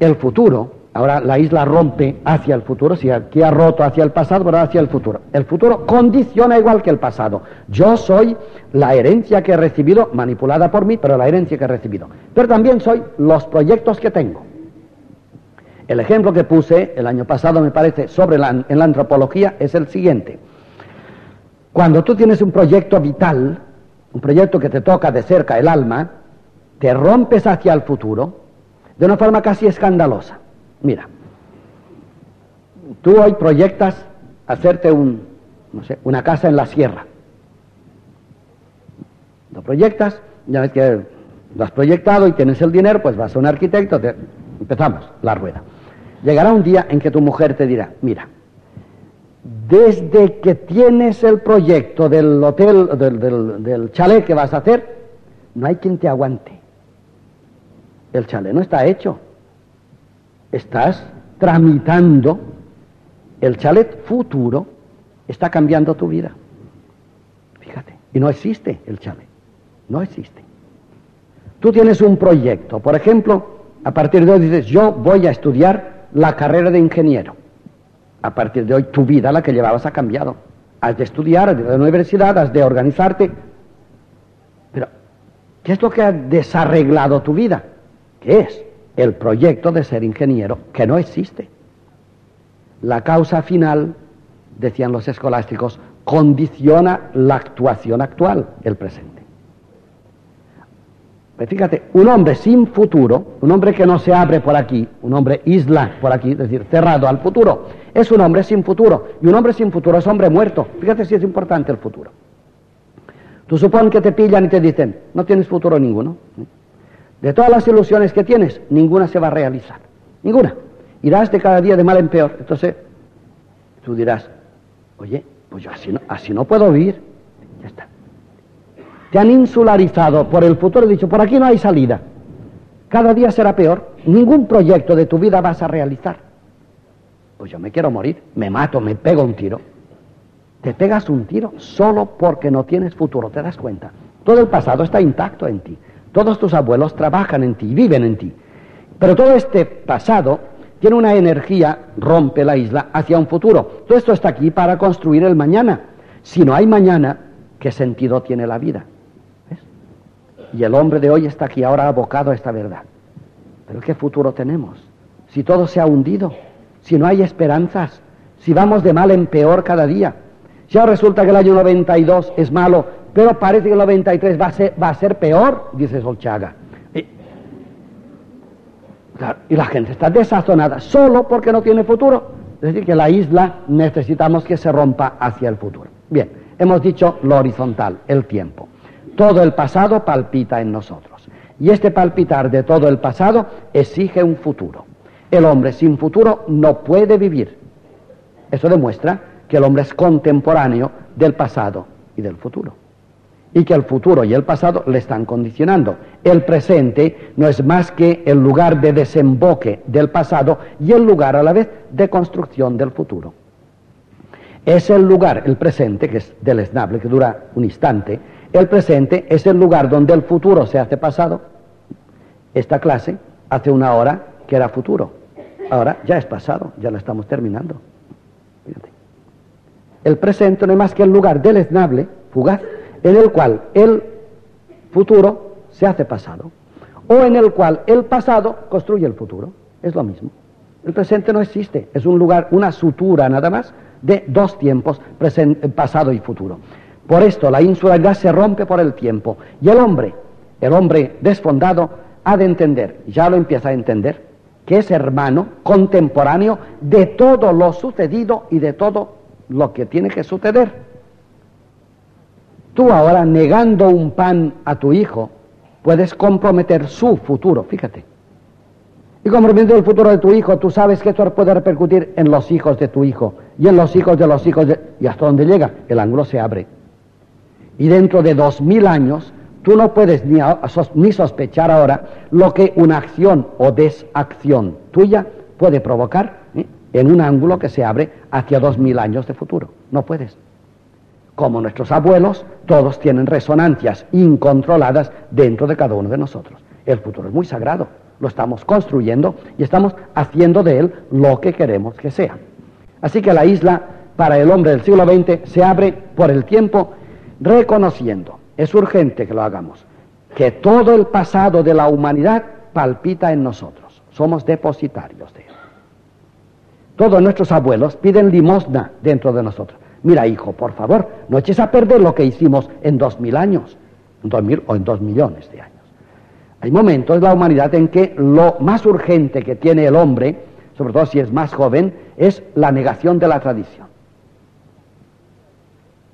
el futuro. Ahora la isla rompe hacia el futuro, si aquí ha roto hacia el pasado, ahora hacia el futuro. El futuro condiciona igual que el pasado. Yo soy la herencia que he recibido, manipulada por mí, pero la herencia que he recibido. Pero también soy los proyectos que tengo. El ejemplo que puse el año pasado, me parece, sobre en la antropología es el siguiente. Cuando tú tienes un proyecto vital, un proyecto que te toca de cerca el alma, te rompes hacia el futuro de una forma casi escandalosa. Mira, tú hoy proyectas hacerte una casa en la sierra. Lo proyectas, ya ves que lo has proyectado y tienes el dinero, pues vas a un arquitecto, empezamos la rueda. Llegará un día en que tu mujer te dirá, mira, desde que tienes el proyecto del hotel, del chalet que vas a hacer, no hay quien te aguante. El chalet no está hecho. Estás tramitando el chalet futuro, está cambiando tu vida. Fíjate, y no existe el chalet, no existe. Tú tienes un proyecto, por ejemplo, a partir de hoy dices, yo voy a estudiar la carrera de ingeniero. A partir de hoy tu vida, la que llevabas, ha cambiado. Has de estudiar, has de ir a la universidad, has de organizarte. Pero, ¿qué es lo que ha desarreglado tu vida? ¿Qué es? El proyecto de ser ingeniero, que no existe. La causa final, decían los escolásticos, condiciona la actuación actual, el presente. Pues fíjate, un hombre sin futuro, un hombre que no se abre por aquí, un hombre isla por aquí, es decir, cerrado al futuro, es un hombre sin futuro. Y un hombre sin futuro es hombre muerto. Fíjate si es importante el futuro. Tú supones que te pillan y te dicen, no tienes futuro ninguno. De todas las ilusiones que tienes, ninguna se va a realizar. Ninguna. Irás de cada día de mal en peor. Entonces, tú dirás, oye, pues yo así no puedo vivir. Ya está. Te han insularizado por el futuro, he dicho, por aquí no hay salida. Cada día será peor. Ningún proyecto de tu vida vas a realizar. Pues yo me quiero morir, me mato, me pego un tiro. Te pegas un tiro solo porque no tienes futuro, ¿te das cuenta? Todo el pasado está intacto en ti. Todos tus abuelos trabajan en ti, viven en ti. Pero todo este pasado tiene una energía, rompe la isla hacia un futuro. Todo esto está aquí para construir el mañana. Si no hay mañana, ¿qué sentido tiene la vida? ¿Ves? Y el hombre de hoy está aquí ahora abocado a esta verdad. Pero ¿qué futuro tenemos? Si todo se ha hundido, si no hay esperanzas, si vamos de mal en peor cada día. Ya resulta que el año 92 es malo, pero parece que el 93 va a ser peor, dice Solchaga. Y la gente está desazonada solo porque no tiene futuro. Es decir, que la isla necesitamos que se rompa hacia el futuro. Bien, hemos dicho lo horizontal, el tiempo. Todo el pasado palpita en nosotros. Y este palpitar de todo el pasado exige un futuro. El hombre sin futuro no puede vivir. Eso demuestra que el hombre es contemporáneo del pasado y del futuro. Y que el futuro y el pasado le están condicionando. El presente no es más que el lugar de desemboque del pasado y el lugar a la vez de construcción del futuro. Es el lugar, el presente, que es deleznable, que dura un instante, el presente es el lugar donde el futuro se hace pasado. Esta clase hace una hora que era futuro, ahora ya es pasado, ya la estamos terminando. Fíjate. El presente no es más que el lugar deleznable, fugaz, en el cual el futuro se hace pasado, o en el cual el pasado construye el futuro. Es lo mismo. El presente no existe, es un lugar, una sutura nada más, de dos tiempos, pasado y futuro. Por esto la insularidad se rompe por el tiempo, y el hombre desfondado ha de entender, ya lo empieza a entender, que es hermano contemporáneo de todo lo sucedido y de todo lo que tiene que suceder. Tú ahora, negando un pan a tu hijo, puedes comprometer su futuro, fíjate. Y comprometiendo el futuro de tu hijo, tú sabes que esto puede repercutir en los hijos de tu hijo, y en los hijos de los hijos de... Y hasta donde llega, el ángulo se abre. Y dentro de 2000 años, tú no puedes ni sospechar ahora lo que una acción o desacción tuya puede provocar en un ángulo que se abre hacia 2000 años de futuro. No puedes. Como nuestros abuelos, todos tienen resonancias incontroladas dentro de cada uno de nosotros. El futuro es muy sagrado. lo estamos construyendo y estamos haciendo de él lo que queremos que sea. Así que la isla para el hombre del siglo XX se abre por el tiempo reconociendo, es urgente que lo hagamos, que todo el pasado de la humanidad palpita en nosotros, somos depositarios de él. Todos nuestros abuelos piden limosna dentro de nosotros. Mira, hijo, por favor, no eches a perder lo que hicimos en 2000 años, en 2000 o en 2 millones de años. Hay momentos en la humanidad en que lo más urgente que tiene el hombre, sobre todo si es más joven, es la negación de la tradición.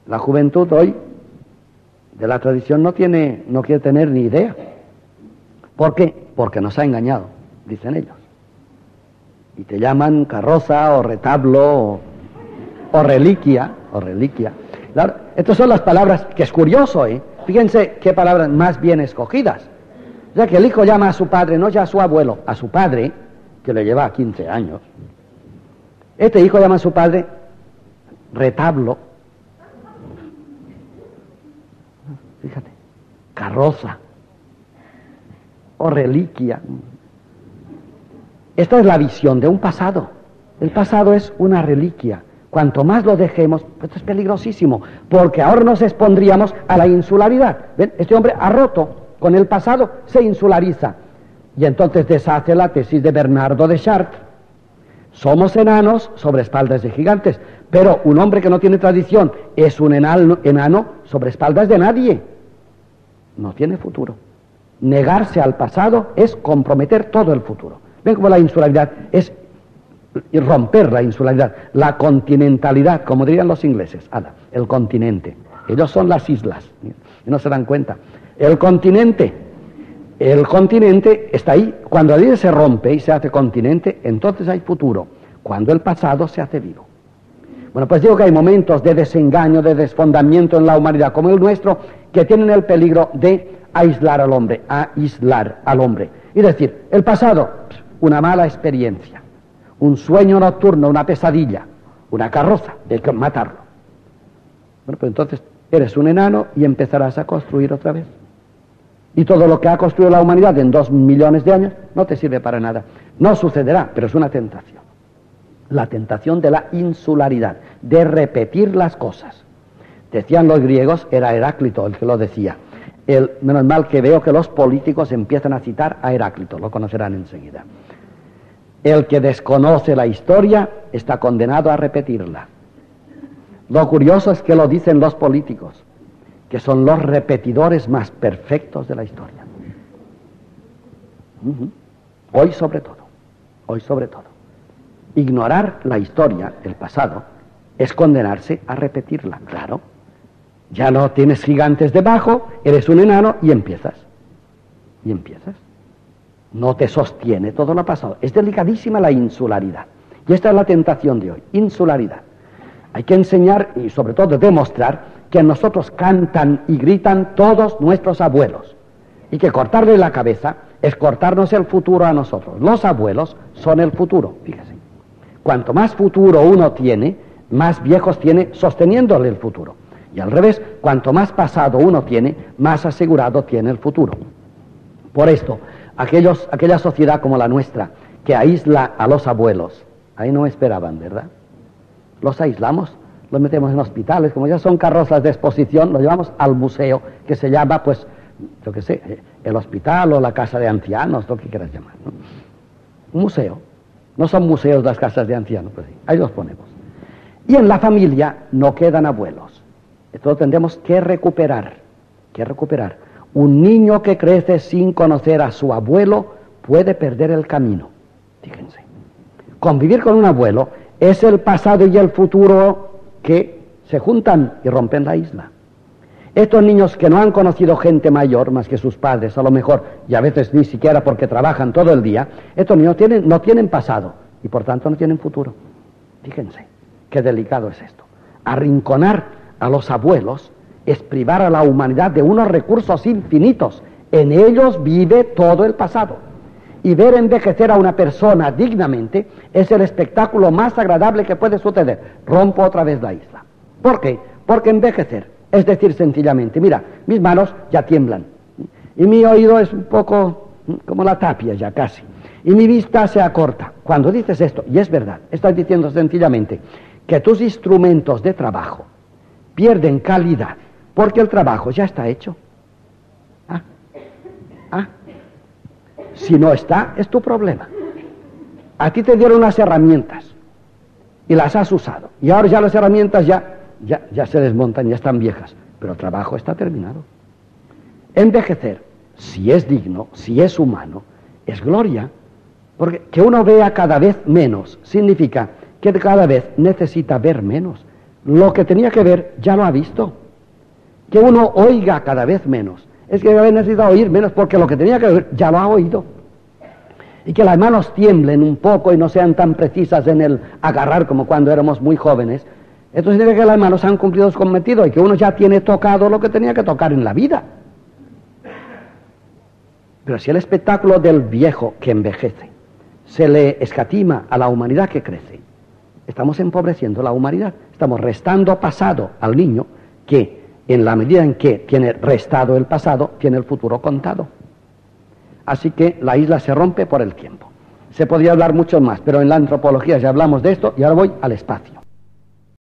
La juventud hoy de la tradición no quiere tener ni idea. ¿Por qué? Porque nos ha engañado, dicen ellos. Y te llaman carroza o retablo o reliquia, Claro, estas son las palabras, que es curioso, ¿eh? Fíjense qué palabras más bien escogidas. Ya que el hijo llama a su padre, no ya a su abuelo, a su padre, que le lleva 15 años. Este hijo llama a su padre retablo. Fíjate, carroza o reliquia. Esta es la visión de un pasado. El pasado es una reliquia. Cuanto más lo dejemos, esto es peligrosísimo, porque ahora nos expondríamos a la insularidad. ¿Ven? Este hombre ha roto con el pasado, se insulariza. Y entonces deshace la tesis de Bernardo de Chartres. Somos enanos sobre espaldas de gigantes, pero un hombre que no tiene tradición es un enano sobre espaldas de nadie. No tiene futuro. Negarse al pasado es comprometer todo el futuro. Ven cómo la insularidad es romper la insularidad, la continentalidad, como dirían los ingleses, Ada, el continente. Ellos son las islas, no se dan cuenta. El continente está ahí. Cuando la vida se rompe y se hace continente, entonces hay futuro, cuando el pasado se hace vivo. Bueno, pues digo que hay momentos de desengaño, de desfondamiento en la humanidad, como el nuestro, que tienen el peligro de aislar al hombre. Y decir, el pasado, una mala experiencia, un sueño nocturno, una pesadilla, una carroza, hay que matarlo. Bueno, pues entonces eres un enano y empezarás a construir otra vez. Y todo lo que ha construido la humanidad en 2 millones de años no te sirve para nada. No sucederá, pero es una tentación. La tentación de la insularidad, de repetir las cosas. Decían los griegos, era Heráclito el que lo decía. Menos mal que veo que los políticos empiezan a citar a Heráclito, lo conocerán enseguida. El que desconoce la historia está condenado a repetirla. Lo curioso es que lo dicen los políticos, que son los repetidores más perfectos de la historia. Hoy sobre todo, ignorar la historia, el pasado, es condenarse a repetirla, claro. Ya no tienes gigantes debajo, eres un enano y empiezas. No te sostiene todo lo pasado. Es delicadísima la insularidad. Y esta es la tentación de hoy, insularidad. Hay que enseñar y sobre todo demostrar que nosotros cantan y gritan todos nuestros abuelos y que cortarle la cabeza es cortarnos el futuro a nosotros. Los abuelos son el futuro, fíjese. Cuanto más futuro uno tiene, más viejos tiene sosteniéndole el futuro. Y al revés, cuanto más pasado uno tiene, más asegurado tiene el futuro. Por esto, aquella sociedad como la nuestra, que aísla a los abuelos, ahí no esperaban, ¿verdad? Los aislamos, los metemos en hospitales, como ya son carrozas de exposición, los llevamos al museo, que se llama, pues, yo qué sé, el hospital o la casa de ancianos, lo que quieras llamar, ¿no? Un museo. No son museos las casas de ancianos, pues sí, ahí los ponemos. Y en la familia no quedan abuelos. Entonces tendremos que recuperar, Un niño que crece sin conocer a su abuelo puede perder el camino, fíjense. Convivir con un abuelo es el pasado y el futuro que se juntan y rompen la isla. Estos niños que no han conocido gente mayor más que sus padres, a lo mejor, y a veces ni siquiera porque trabajan todo el día, estos niños no tienen pasado y por tanto no tienen futuro. Fíjense, qué delicado es esto. Arrinconar a los abuelos es privar a la humanidad de unos recursos infinitos. En ellos vive todo el pasado. Y ver envejecer a una persona dignamente es el espectáculo más agradable que puede suceder. Rompo otra vez la isla. ¿Por qué? Porque envejecer es decir sencillamente, mira, mis manos ya tiemblan y mi oído es un poco como la tapia ya casi, y mi vista se acorta. Cuando dices esto, y es verdad, estás diciendo sencillamente que tus instrumentos de trabajo pierden calidad porque el trabajo ya está hecho. Si no está, es tu problema. A ti te dieron unas herramientas y las has usado. Y ahora ya las herramientas ya se desmontan, ya están viejas. Pero el trabajo está terminado. Envejecer, si es digno, si es humano, es gloria. Porque que uno vea cada vez menos significa que cada vez necesita ver menos. Lo que tenía que ver ya lo ha visto. Que uno oiga cada vez menos es que cada vez necesita oír menos, porque lo que tenía que ver ya lo ha oído. Y que las manos tiemblen un poco y no sean tan precisas en el agarrar como cuando éramos muy jóvenes. Esto significa que las manos han cumplido su cometido y que uno ya tiene tocado lo que tenía que tocar en la vida. Pero si el espectáculo del viejo que envejece se le escatima a la humanidad que crece, estamos empobreciendo la humanidad. Estamos restando pasado al niño, que en la medida en que tiene restado el pasado, tiene el futuro contado. Así que la isla se rompe por el tiempo. Se podría hablar mucho más, pero en la antropología ya hablamos de esto y ahora voy al espacio.